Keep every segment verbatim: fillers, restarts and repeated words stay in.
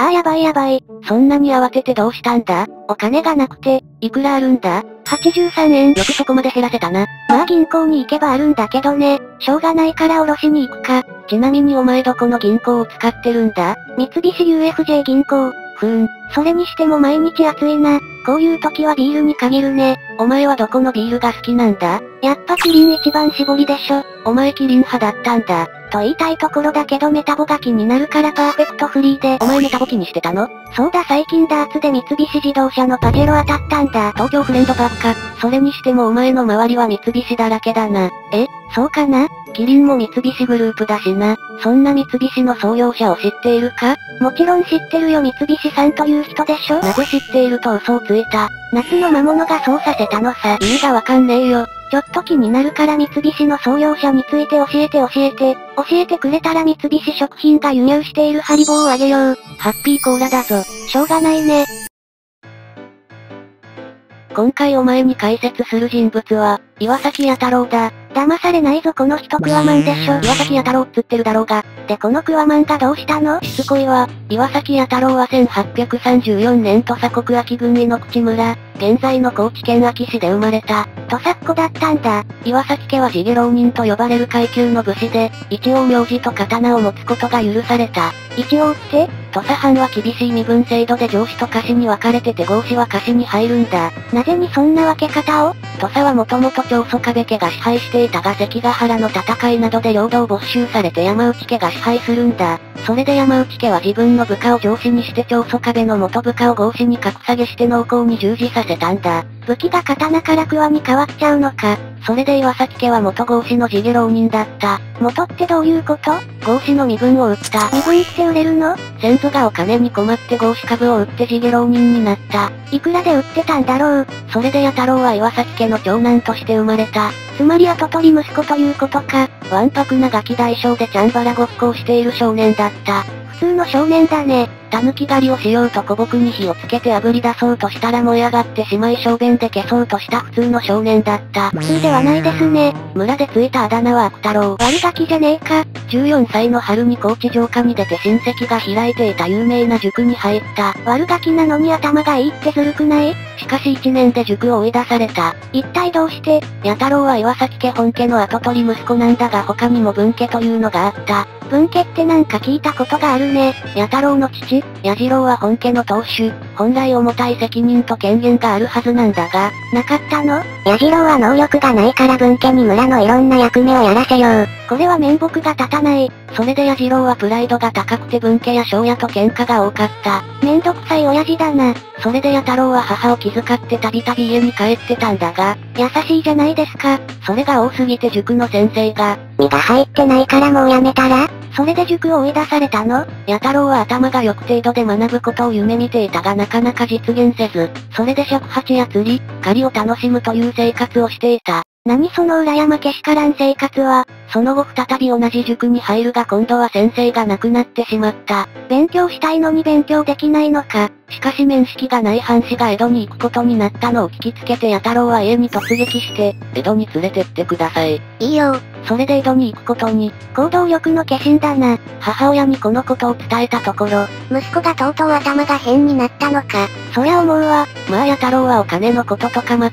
ああやばいやばい、そんなに慌ててどうしたんだ？お金がなくて、いくらあるんだ？はちじゅうさんえん。よくそこまで減らせたな。まあ銀行に行けばあるんだけどね。しょうがないからおろしに行くか。ちなみにお前どこの銀行を使ってるんだ？三菱 ユーエフジェー 銀行。ふーん。それにしても毎日暑いな。こういう時はビールに限るね。お前はどこのビールが好きなんだ？やっぱキリン一番搾りでしょ。お前キリン派だったんだ。と言いたいところだけどメタボが気になるからパーフェクトフリーで。お前メタボ気にしてたの？そうだ、最近ダーツで三菱自動車のパジェロ当たったんだ。東京フレンドパークか。それにしてもお前の周りは三菱だらけだな。え、そうかな？キリンも三菱グループだしな。そんな三菱の創業者を知っているか？もちろん知ってるよ、三菱さんという人でしょ。なぜ知っていると嘘をついた？夏の魔物がそうさせたのさ。意味がわかんねえよ。ちょっと気になるから三菱の創業者について教えて教えて。教えてくれたら三菱食品が輸入しているハリボーをあげよう。ハッピーコーラだぞ。しょうがないね。今回お前に解説する人物は、岩崎弥太郎だ。騙されないぞ、この人クワマンでしょ。岩崎弥太郎っつってるだろうが。でこのクワマンがどうしたの？しつこいわ。岩崎弥太郎はせんはっぴゃくさんじゅうよねん土佐国安芸郡猪口村、現在の高知県安芸市で生まれた。土佐っ子だったんだ。岩崎家は地毛浪人と呼ばれる階級の武士で、一応名字と刀を持つことが許された。一応って？土佐藩は厳しい身分制度で上司と下士に分かれてて合士は下士に入るんだ。なぜにそんな分け方を？土佐はもともと長宗我部家が支配していたが、関ヶ原の戦いなどで領土を没収されて山内家が支配するんだ。それで山内家は自分の部下を上司にして長宗我部の元部下を合士に格下げして農耕に従事させたんだ。武器が刀から桑に変わっちゃうのか。それで岩崎家は元合士の地毛浪人だった。元ってどういうこと？合士の身分を売った。身分って売れるの？先祖がお金に困って合士株を売って地毛浪人になった。いくらで売ってたんだろう。それで弥太郎は岩崎家の長男として生まれた。つまり跡取り息子ということか。わんぱくなガキ大将でチャンバラごっこをしている少年だった。普通の少年だね。狸狩りをしようと古木に火をつけて炙り出そうとしたら燃え上がってしまい小便で消そうとした普通の少年だった。普通ではないですね。村でついたあだ名は悪太郎。悪ガキじゃねえか。じゅうよんさいの春に高知城下に出て親戚が開いていた有名な塾に入った。悪ガキなのに頭がいいってずるくない？しかしいちねんで塾を追い出された。一体どうして？弥太郎は岩崎家本家の跡取り息子なんだが他にも分家というのがあった。分家ってなんか聞いたことがあるね。弥太郎の父、弥次郎は本家の当主。本来重たい責任と権限があるはずなんだが、なかったの？弥次郎は能力がないから分家に村のいろんな役目をやらせよう。これは面目が立たない。それで弥次郎はプライドが高くて分家や庄屋と喧嘩が多かった。めんどくさい親父だな。それで弥太郎は母を気遣ってたびたび家に帰ってたんだが、優しいじゃないですか。それが多すぎて塾の先生が、身が入ってないからもうやめたら？それで塾を追い出されたの？弥太郎は頭が良く程度で学ぶことを夢見ていたがなかなか実現せず、それで尺八や釣り、狩りを楽しむという生活をしていた。何その羨まけしからん生活は。その後再び同じ塾に入るが今度は先生が亡くなってしまった。勉強したいのに勉強できないのか。しかし面識がない藩士が江戸に行くことになったのを聞きつけて弥太郎は家に突撃して、江戸に連れてってください。いいよ。それで江戸に行くことに。行動力の化身だな。母親にこのことを伝えたところ、息子がとうとう頭が変になったのか。そりゃ思うわ。まあ弥太郎はお金のこととか全く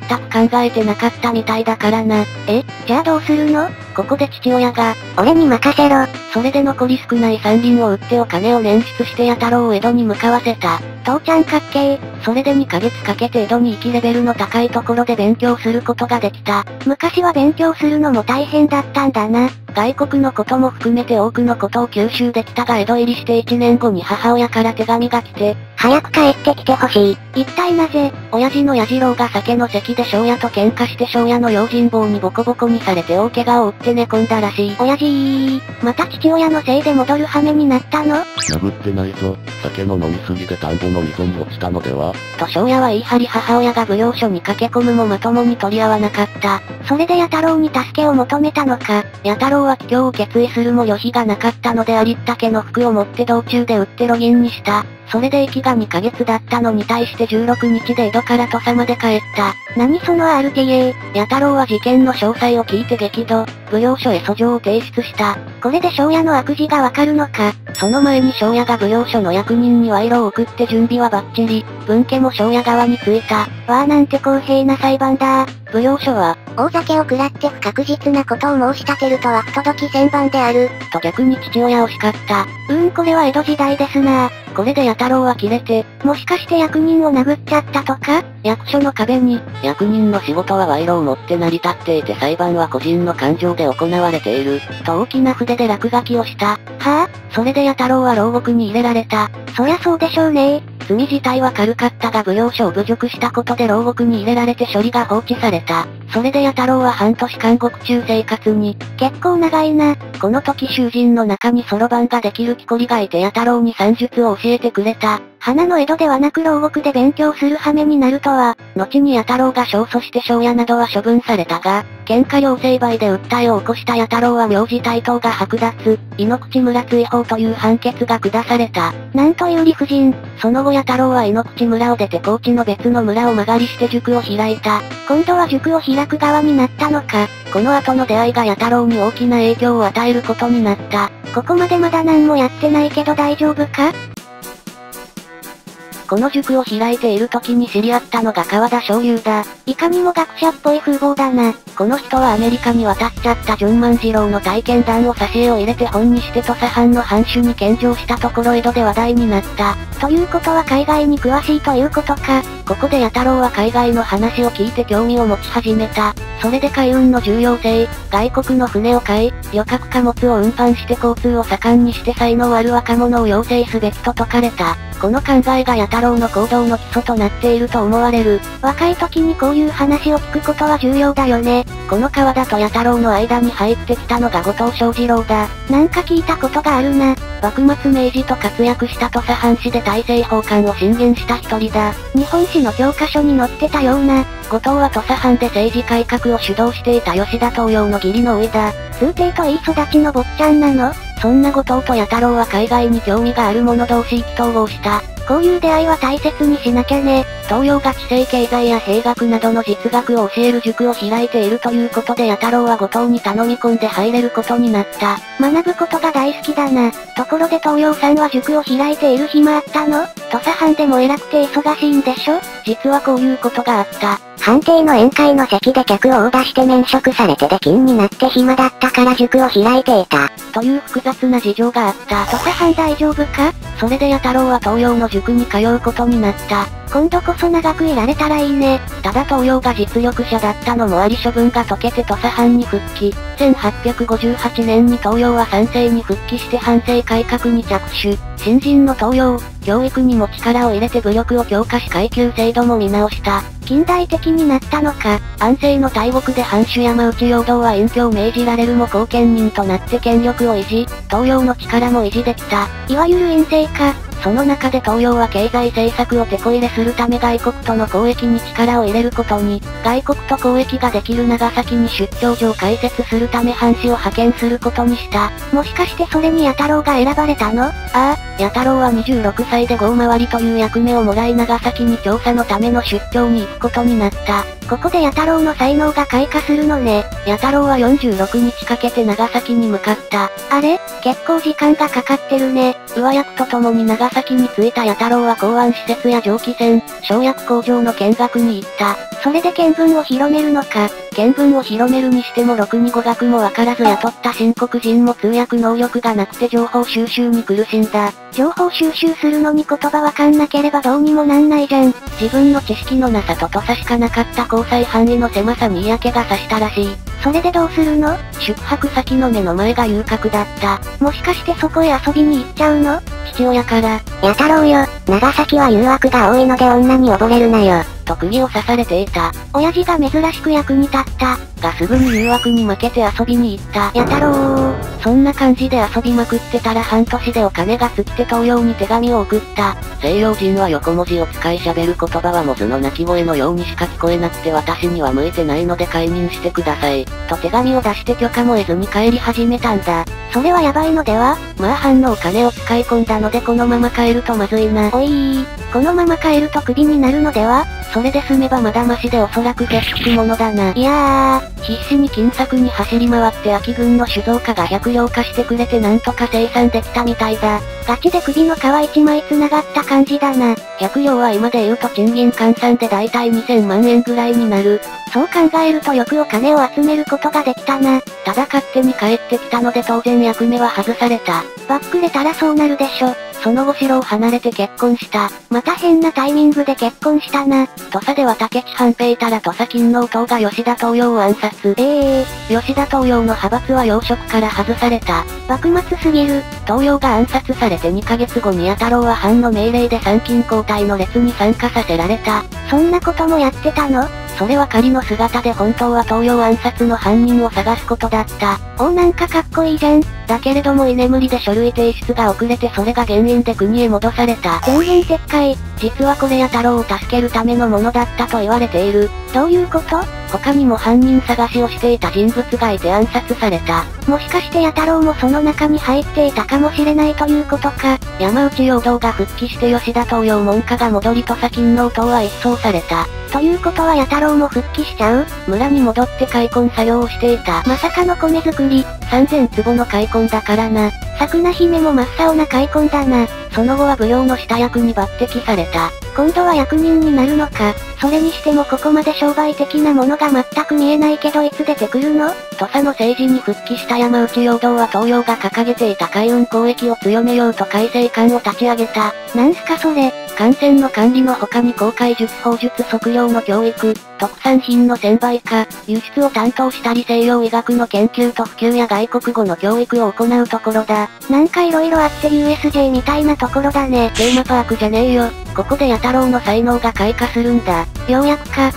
考えてなかったみたいだからな。え、じゃあどうするの？ここで父親が、俺に任せろ。それで残り少ない山林を売ってお金を捻出して弥太郎を江戸に向かわせた。父ちゃんかっけえ。それでにかげつかけて江戸に行きレベルの高いところで勉強することができた。昔は勉強するのも大変だったんだな。外国のことも含めて多くのことを吸収できたが江戸入りしていちねんごに母親から手紙が来て、早く帰ってきてほしい。一体なぜ？親父の弥次郎が酒の席で庄屋と喧嘩して庄屋の用心棒にボコボコにされて大怪我を負って寝込んだらしい。親父ー。また父親のせいで戻る羽目になったの？殴ってないぞ。酒の飲みすぎて田んぼの溝に落ちたのでは？と庄屋は言い張り母親が奉行所に駆け込むもまともに取り合わなかった。それで弥太郎に助けを求めたのか。弥太郎は帰郷を決意するも余費がなかったのでありったけの服を持って道中で売って路銀にした。それで息がにかげつだったのに対してじゅうろくにちで江戸から土佐まで帰った。何その アールティーエー。弥太郎は事件の詳細を聞いて激怒、奉行所へ訴状を提出した。これで庄屋の悪事がわかるのか。その前に庄屋が奉行所の役人に賄賂を送って準備はバッチリ、分家も庄屋側についた。わあなんて公平な裁判だー。奉行所は、大酒を食らって不確実なことを申し立てるとは不届き千万である、と逆に父親を叱った。うーんこれは江戸時代ですなー。これで弥太郎は切れて、もしかして役人を殴っちゃったとか？役所の壁に、役人の仕事は賄賂を持って成り立っていて裁判は個人の感情で行われている、と大きな筆で落書きをした。はぁ？それで弥太郎は牢獄に入れられた。そりゃそうでしょうねー。罪自体は軽かったが奉行所を侮辱したことで牢獄に入れられて処理が放置された。それで弥太郎は半年監獄中生活に。結構長いな。この時囚人の中にそろばんができる木こりがいて弥太郎に算術を教えてくれた。花の江戸ではなく牢獄で勉強する羽目になるとは。後に弥太郎が勝訴して庄屋などは処分されたが、喧嘩両成敗で訴えを起こした弥太郎は名字帯刀が剥奪、井の口村追放という判決が下された。なんという理不尽。その後弥太郎は井の口村を出て高知の別の村を間借りして塾を開いた。今度は塾を開く側になったのか。この後の出会いが弥太郎に大きな影響を与えることになった。ここまでまだ何もやってないけど大丈夫か？この塾を開いている時に知り合ったのが川田章勇だ。いかにも学者っぽい風貌だな。この人はアメリカに渡っちゃったジョン万次郎の体験談を挿絵を入れて本にして土佐藩の藩主に献上したところ江戸で話題になった。ということは海外に詳しいということか。ここで弥太郎は海外の話を聞いて興味を持ち始めた。それで海運の重要性、外国の船を買い、旅客貨物を運搬して交通を盛んにして才能ある若者を養成すべきと説かれた。この考えが弥太郎の行動の基礎となっていると思われる。若い時にこういう話を聞くことは重要だよね。この川田と弥太郎の間に入ってきたのが後藤象二郎だ。なんか聞いたことがあるな。幕末明治と活躍した土佐藩士で大政奉還を進言した一人だ。日本史の教科書に載ってたような。後藤は土佐藩で政治改革を主導していた吉田東洋の義理の甥だ。通帝といい育ちの坊ちゃんなの？そんな後藤と弥太郎は海外に興味がある者同士意気投合した。こういう出会いは大切にしなきゃね。東洋が地政経済や兵学などの実学を教える塾を開いているということで弥太郎は後藤に頼み込んで入れることになった。学ぶことが大好きだな。ところで東洋さんは塾を開いている暇あったの？土佐藩でも偉くて忙しいんでしょ？実はこういうことがあった。藩邸の宴会の席で客をオーダーして免職されて出禁になって暇だったから塾を開いていた。という複雑な事情があった。土佐藩大丈夫か？それで弥太郎は東洋の塾に通うことになった。今度こそ長くいられたらいいね。ただ東洋が実力者だったのもあり処分が解けて土佐藩に復帰。せんはっぴゃくごじゅうはちねんに東洋は三省に復帰して藩政改革に着手。新人の東洋、教育にも力を入れて武力を強化し階級制度も見直した。近代的になったのか。安政の大獄で藩主山内容堂は隠居を命じられるも後見人となって権力を維持、東洋の力も維持できた。いわゆる院政か。その中で東洋は経済政策を手こ入れするため外国との交易に力を入れることに、外国と交易ができる長崎に出張所を開設するため藩士を派遣することにした。もしかしてそれに弥太郎が選ばれたの？ああ、弥太郎はにじゅうろくさいで郷回りという役目をもらい長崎に調査のための出張に行くことになった。ここで弥太郎の才能が開花するのね。弥太郎はよんじゅうろくにちかけて長崎に向かった。あれ？結構時間がかかってるね。上役と共に長崎に着いた弥太郎は港湾施設や蒸気船、生薬工場の見学に行った。それで見聞を広めるのか。見聞を広めるにしてもろくに語学もわからず雇った新国人も通訳能力がなくて情報収集に苦しんだ。情報収集するのに言葉わかんなければどうにもなんないじゃん。自分の知識のなさと土佐しかなかった交際範囲の狭さに嫌気がさしたらしい。それでどうするの？宿泊先の目の前が遊郭だった。もしかしてそこへ遊びに行っちゃうの？父親から、弥太郎よ、長崎は誘惑が多いので女に溺れるなよ。と釘を刺されていた。親父が珍しく役に立った。がすぐに誘惑に負けて遊びに行った。弥太郎。そんな感じで遊びまくってたら半年でお金が尽きて東洋に手紙を送った。西洋人は横文字を使い喋る言葉はモズの鳴き声のようにしか聞こえなくて私には向いてないので解任してください。と手紙を出して許可も得ずに帰り始めたんだ。それはヤバいのでは。まあ藩のお金を使い込んだのでこのまま帰るとまずいな。おいー、このまま帰るとクビになるのでは。それで済めばまだマシで、おそらく決死者だな。いやー、必死に金策に走り回って秋軍の酒造家が百両化してくれてなんとか生産できたみたいだ。ガチで首の皮一枚繋がった感じだな。百両は今で言うと賃金換算でだいたいにせんまんえんぐらいになる。そう考えるとよくお金を集めることができたな。ただ勝手に帰ってきたので当然役目は外された。バックれたらそうなるでしょ。その後城を離れて結婚した。また変なタイミングで結婚したな。土佐では武市半平たら土佐勤王党が吉田東洋を暗殺。ええー、吉田東洋の派閥は要職から外された。幕末すぎる。東洋が暗殺されてにかげつごに弥太郎は藩の命令で参勤交代の列に参加させられた。そんなこともやってたの？それは仮の姿で本当は東洋暗殺の犯人を探すことだった。おお、なんかかっこいいじゃん。だけれども居眠りで書類提出が遅れてそれが原因で国へ戻された。全編撤回。実はこれ弥太郎を助けるためのものだったと言われている。どういうこと？他にも犯人探しをしていた人物がいて暗殺された。もしかして弥太郎もその中に入っていたかもしれないということか。山内容堂が復帰して吉田東洋門下が戻り土佐勤王党は一掃された。ということは弥太郎も復帰しちゃう？村に戻って開墾作業をしていた。まさかの米作り、さんぜんつぼの開墾だからな。さくな姫も真っ青な開墾だな。その後は奉行の下役に抜擢された。今度は役人になるのか。それにしてもここまで商売的なものが全く見えないけどいつ出てくるの？土佐の政治に復帰した山内容堂は東洋が掲げていた海運交易を強めようと改正官を立ち上げた。なんすかそれ。艦船の管理の他に航海術法術測量の教育、特産品の専売化、輸出を担当したり西洋医学の研究と普及や外国語の教育を行うところだ。なんか色々あって ユーエスジェー みたいなところだね。テーマパークじゃねえよ。ここで弥太郎の才能が開花するんだ。ようやくか。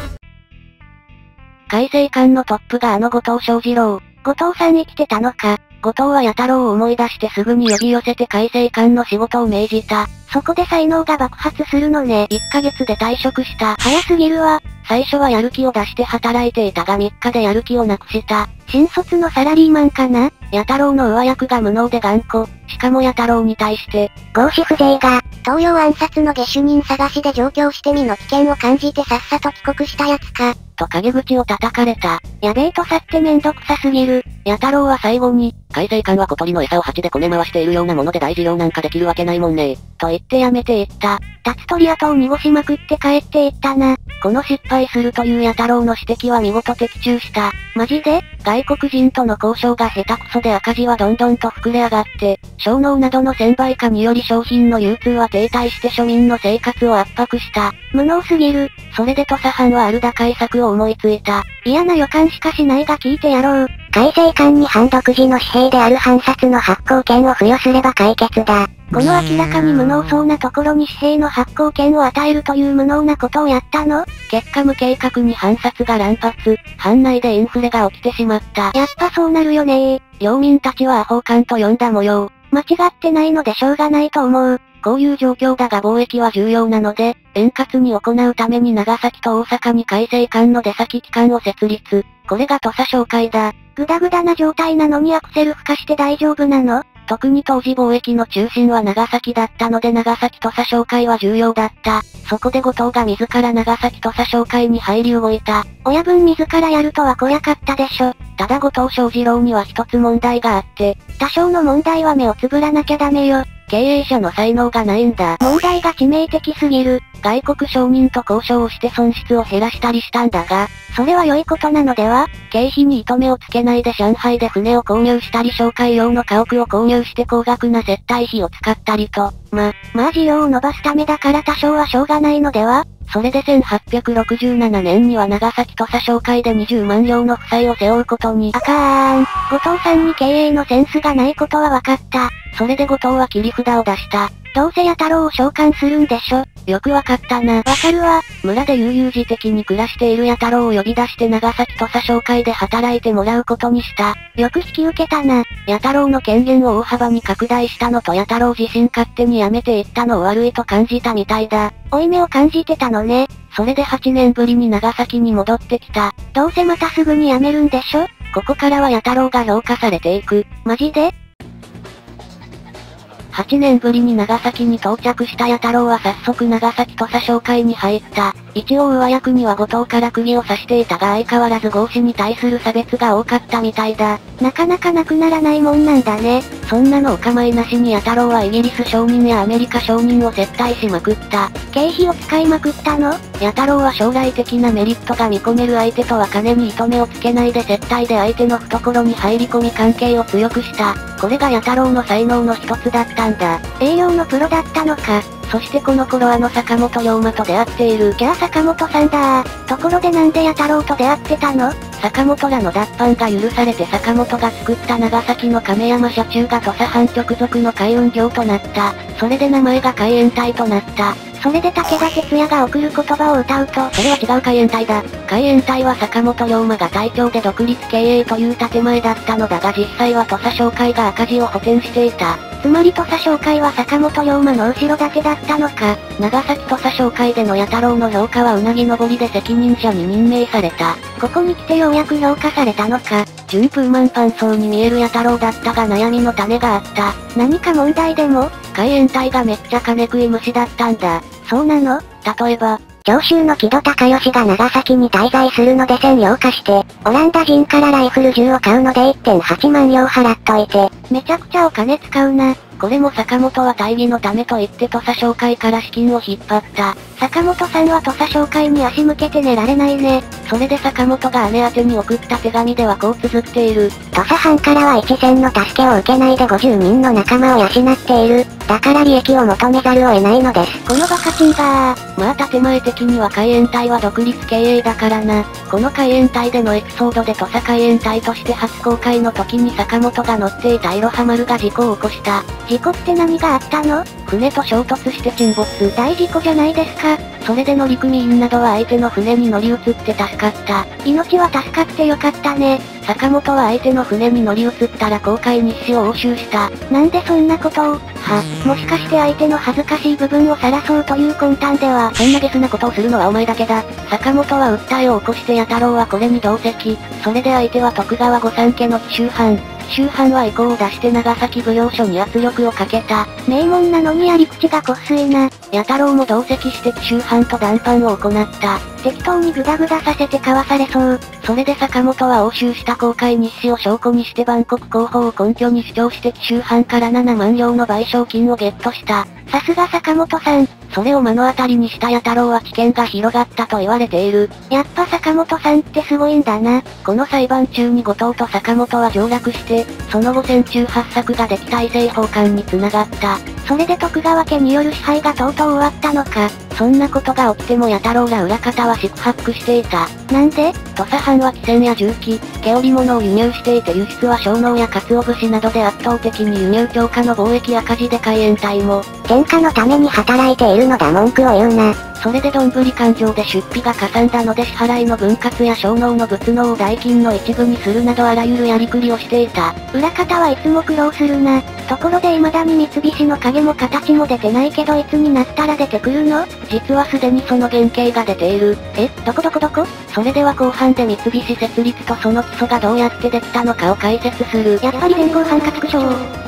改正官のトップがあの後藤象二郎。後藤さん生きてたのか。後藤は弥太郎を思い出してすぐに呼び寄せて改正官の仕事を命じた。そこで才能が爆発するのね。いっかげつで退職した。早すぎるわ。最初はやる気を出して働いていたがみっかでやる気をなくした。新卒のサラリーマンかな。弥太郎の上役が無能で頑固。しかも弥太郎に対して、合否不正が、東洋暗殺の下手人探しで上京して身の危険を感じてさっさと帰国したやつか。と陰口を叩かれた。やべえとさってめんどくさすぎる。弥太郎は最後に、改正官は小鳥の餌を鉢でこね回しているようなもので大事業なんかできるわけないもんねー。と言ってやめていった。立つ鳥跡を濁しまくって帰っていったな。この失敗するという弥太郎の指摘は見事的中した。マジで？外国人との交渉が下手くそで赤字はどんどんと膨れ上がって、小脳などの専売化により商品の流通は停滞して庶民の生活を圧迫した。無能すぎる。それで土佐藩はある打開策を思いついた。嫌な予感しかしないが聞いてやろう。改正官に藩独自の紙幣である藩札の発行権を付与すれば解決だ。この明らかに無能そうなところに紙幣の発行権を与えるという無能なことをやったの？結果無計画に藩札が乱発、藩内でインフレが起きてしまった。やっぱそうなるよねー。領民たちはアホ官と呼んだ模様。間違ってないのでしょうがないと思う。こういう状況だが貿易は重要なので、円滑に行うために長崎と大阪に改正官の出先機関を設立。これが土佐商会だ。グダグダな状態なのにアクセル吹かして大丈夫なの？特に当時貿易の中心は長崎だったので長崎土佐商会は重要だった。そこで後藤が自ら長崎土佐商会に入り動いた。親分自らやるとはこりゃかったでしょ。ただ後藤象二郎には一つ問題があって、多少の問題は目をつぶらなきゃダメよ。経営者の才能がないんだ。問題が致命的すぎる。外国商人と交渉をして損失を減らしたりしたんだが、それは良いことなのでは？経費に糸目をつけないで上海で船を購入したり商会用の家屋を購入して高額な接待費を使ったりと、ま、まあ事業を伸ばすためだから多少はしょうがないのでは？それでせんはっぴゃくろくじゅうななねんには長崎土佐商会でにじゅうまんりょうの負債を背負うことに。あかーん。後藤さんに経営のセンスがないことは分かった。それで後藤は切り札を出した。どうせ弥太郎を召喚するんでしょ。よくわかったな。わかるわ。村で悠々自適に暮らしている弥太郎を呼び出して長崎土佐商会で働いてもらうことにした。よく引き受けたな。弥太郎の権限を大幅に拡大したのと弥太郎自身勝手に辞めていったのを悪いと感じたみたいだ。負い目を感じてたのね。それではちねんぶりに長崎に戻ってきた。どうせまたすぐに辞めるんでしょ。ここからは弥太郎が評価されていく。マジで？はちねんぶりに長崎に到着した弥太郎は早速長崎土佐商会に入った。一応上役には後藤から釘を刺していたが相変わらず合子に対する差別が多かったみたいだ。なかなかなくならないもんなんだね。そんなのお構いなしに弥太郎はイギリス商人やアメリカ商人を接待しまくった。経費を使いまくったの？弥太郎は将来的なメリットが見込める相手とは金に糸目をつけないで接待で相手の懐に入り込み関係を強くした。これが弥太郎の才能の一つだったんだ。栄養のプロだったのか。そしてこの頃あの坂本龍馬と出会っている。キャー坂本さんだー。ところでなんで弥太郎と出会ってたの？坂本らの脱藩が許されて坂本が作った長崎の亀山社中が土佐藩直属の海運業となった。それで名前が海援隊となった。それで武田鉄矢が送る言葉を歌うと、それは違う海援隊だ。海援隊は坂本龍馬が隊長で独立経営という建前だったのだが実際は土佐商会が赤字を補填していた。つまり土佐商会は坂本龍馬の後ろ盾だったのか。長崎土佐商会での弥太郎の評価はうなぎ登りで責任者に任命された。ここに来てようやく評価されたのか。順風満帆そうに見える弥太郎だったが悩みの種があった。何か問題でも？海援隊がめっちゃ金食い虫だったんだ。そうなの？例えば、長州の木戸孝允が長崎に滞在するので占領化して、オランダ人からライフル銃を買うので いってんはちまんりょう払っといて、めちゃくちゃお金使うな。これも坂本は大義のためと言って土佐商会から資金を引っ張った。坂本さんは土佐商会に足向けて寝られないね。それで坂本が姉宛てに送った手紙ではこう綴っている。土佐藩からは一銭の助けを受けないでごじゅうにんの仲間を養っている。だから利益を求めざるを得ないのです。このバカチンがー。まあ建前的には海援隊は独立経営だからな。この海援隊でのエピソードで土佐海援隊として初公開の時に坂本が乗っていたいろは丸が事故を起こした。事故って何があったの？船と衝突して沈没。大事故じゃないですか。それで乗組員などは相手の船に乗り移って助かった。命は助かってよかったね。坂本は相手の船に乗り移ったら航海日誌を押収した。なんでそんなことを？は、もしかして相手の恥ずかしい部分を晒そうという魂胆では。そんなゲスなことをするのはお前だけだ。坂本は訴えを起こして弥太郎はこれに同席。それで相手は徳川御三家の紀州藩。紀州藩は意向を出して長崎奉行所に圧力をかけた。名門なのにやり口がこっすいな。弥太郎も同席して紀州藩と談判を行った。適当にグダグダさせてかわされそう。それで坂本は押収した航海日誌を証拠にして万国広報を根拠に主張して紀州藩からななまんりょうの賠償金をゲットした。さすが坂本さん。それを目の当たりにした弥太郎は危険が広がったと言われている。やっぱ坂本さんってすごいんだな。この裁判中に後藤と坂本は上洛して、その後せんきゅうひゃくはちさくができた伊勢奉還に繋がった。それで徳川家による支配がとうとう終わったのか。そんなことが起きても弥太郎ら裏方は四苦八苦していた。なんで？土佐藩は汽船や重機、毛織物を輸入していて輸出は小農や鰹節などで圧倒的に輸入超過の貿易赤字で海援隊も、天下のために働いているのだ文句を言うな。それでどんぶり勘定で出費がかさんだので支払いの分割や小農の物農を代金の一部にするなどあらゆるやりくりをしていた。裏方はいつも苦労するな。ところで未だに三菱の影も形も出てないけどいつになったら出てくるの？実はすでにその原型が出ている。え、どこどこどこ？それでは後半で三菱設立とその基礎がどうやってできたのかを解説する。やっぱり連合参加縮小。